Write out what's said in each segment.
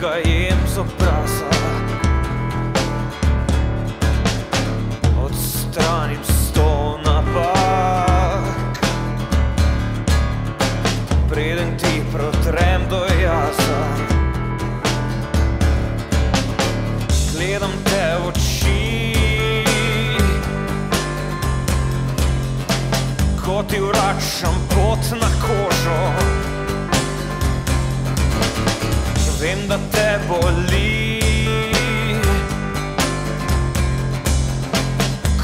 ga jem z obraza. Odstranim 100 napak, preden ti protrem do jaza. Gledam te v oči, ko ti vračam pot na kožo. Vem, da te boli,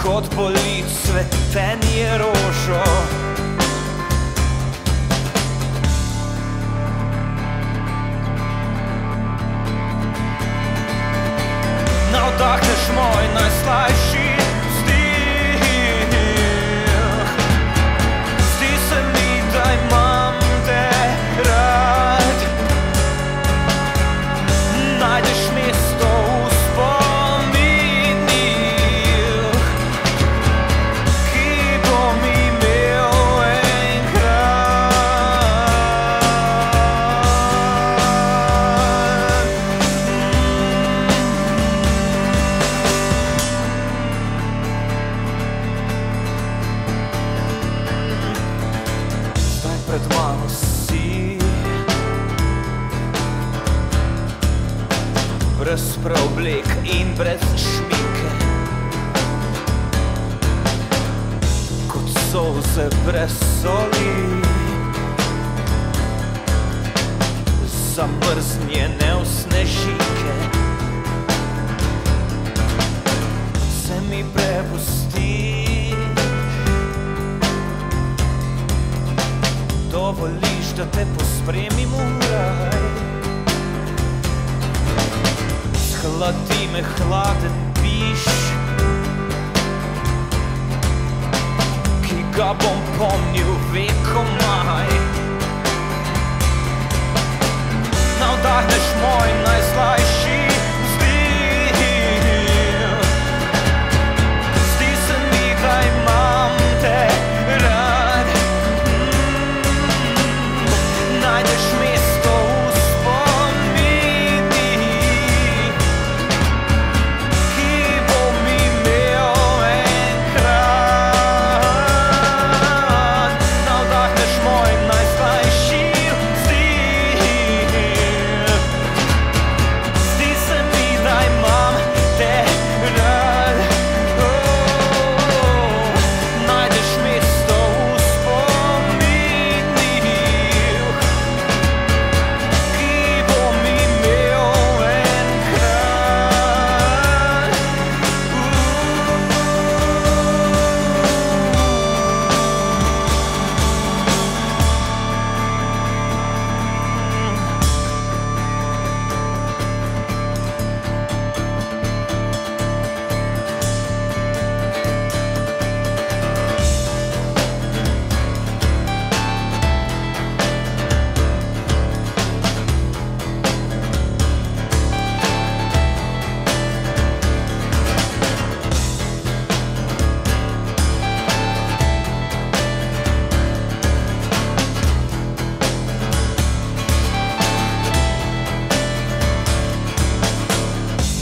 kot boli cvetenje rožo. Navdahneš moj najslajši vzdih, zdi se mi, da imam te rad. Najdeš mesto v spominih, ki bom imel enkrat. Zdaj pred mano si brez preoblek in brez šminke, kot solze brez soli, zamrznjene v snežinke. Se mi prepusti, dovoliš, da te pospremim v raj. Hladi me hladen piš, ki ga bom pomnil vekomaj. Navdahneš moj najslajši vzdih, zdi se mi, da imam te rad. Najdeš mesto v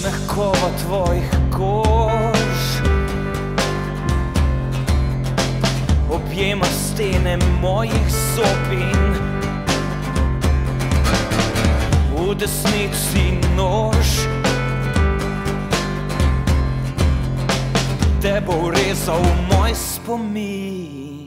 mehkoba tvojih kož objema stene mojih sobin. V desnici nož te bo vrezal v moj spomin.